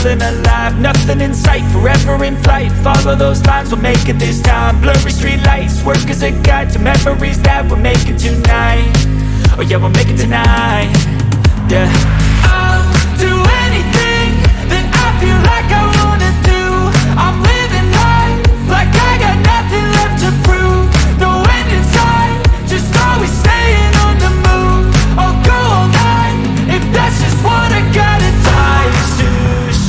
feeling alive, nothing in sight, forever in flight. Follow those lines, we'll make it this time. Blurry street lights, work as a guide to memories that we're making tonight. Oh yeah, we'll make it tonight, yeah. I'll do anything that I feel like I wanna do. I'm living life like I got nothing left to prove. No end in sight, just always staying on the move. I'll go all night, if that's just what I gotta do. Life's too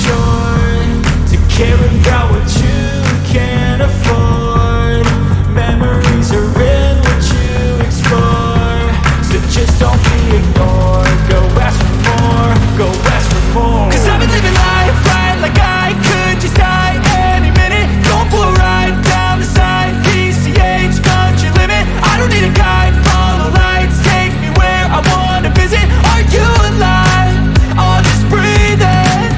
short to care about what you can't afford. Memories are in what you explore, so just don't be ignored. Go ask for more, go ask for more. 'Cause I've been living life right like I could just die any minute. Don't pull right down the side, PCH, country limit. I don't need a guide, follow lights, take me where I wanna visit. Are you alive? I'll just breathe in.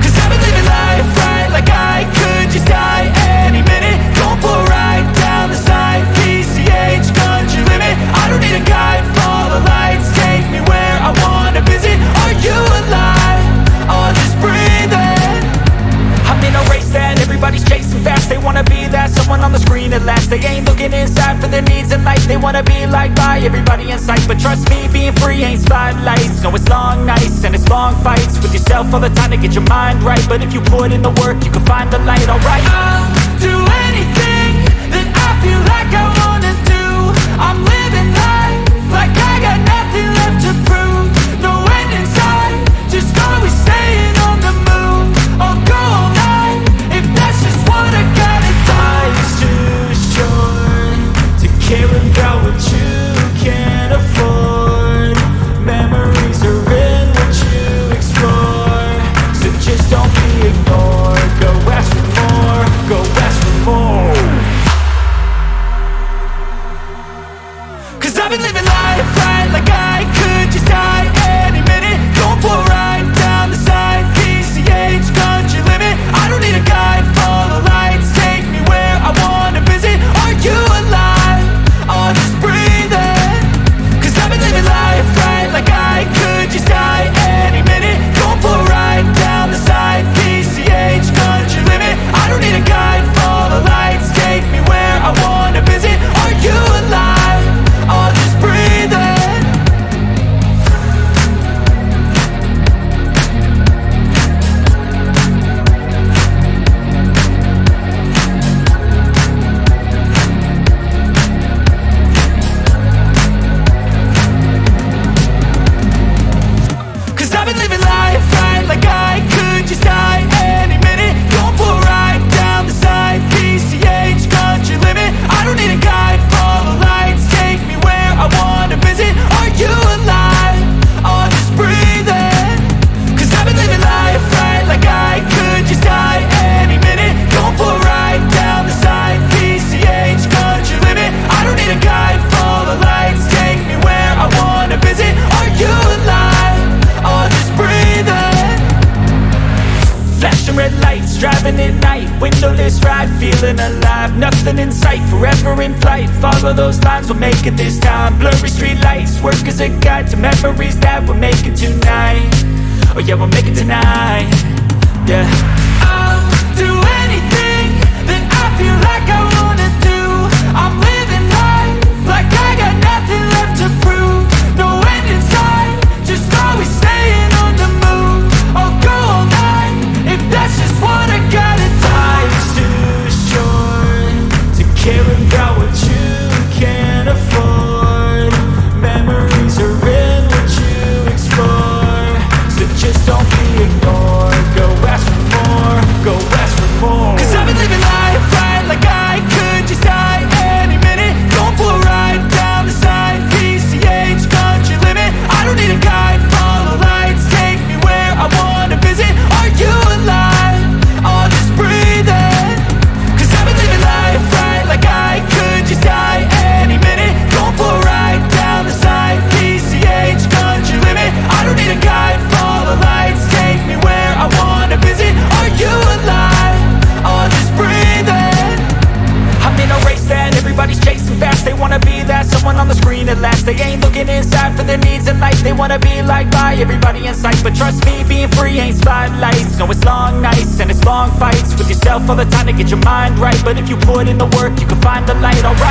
'Cause I've been living life right like I could just die any minute. Don't pull right down the side, PCH, country limit. I don't need a guide, follow lights, take me where I wanna visit. Are you alive? I'll just breathe in. I'm in a race that everybody's chasing fast. They wanna be that someone on the screen at last. They ain't looking inside for their needs in life. They wanna be liked by everybody in sight. But trust me, being free ain't spotlights. No, it's long nights and it's long fights with yourself all the time to get your mind right. But if you put in the work, you can find the light, alright? I'll do anything that I feel like I wanna do. I'm living life like I got nothing left to prove. No end in sight, just always staying on the move. I'll go all night, if that's just what I gotta do. Life's too short to care about what you can't afford. Memories are in what you explore, so just don't be ignored. Go ask for more, go ask for more. 'Cause I've been living life right like I could just die any minute. Don't pull right down the side, PCH, country limit. I don't need a guide, follow lights, take me where I wanna visit. Are you alive? I'll just breathe in. 'Cause I've been living life right like I could just die any minute. Don't pull right down the side, PCH, country limit. I don't need a guide, follow lights, take me where I wanna visit. Are you alive? I'll just breathe in. Feeling alive, nothing in sight, forever in flight. Follow those lines, we'll make it this time. Blurry street lights, work as a guide to memories that we're making tonight. Oh yeah, we'll make it tonight, yeah. I'll do anything that I feel like I wanna do. I'm living life like I got nothing left to prove. No end in sight, just always staying on the move. I'll go all night, if that's just what I gotta do. Life's too short to care about what you can't afford. Memories are in what you explore, so just don't be ignored. Go ask for more, go ask for more. 'Cause I've been living life right like I could just die any minute. Don't pull right down the side, PCH, country limit. I don't need a guide, follow lights, take me where I wanna visit. Are you alive? I'll just breathe in. 'Cause I've been living life right like I could just that. Everybody's chasing fast, they wanna be that someone on the screen at last. They ain't looking inside for their needs in life. They wanna be liked by everybody in sight. But trust me, being free ain't spotlights. No, it's long nights and it's long fights with yourself all the time to get your mind right. But if you put in the work, you can find the light, alright.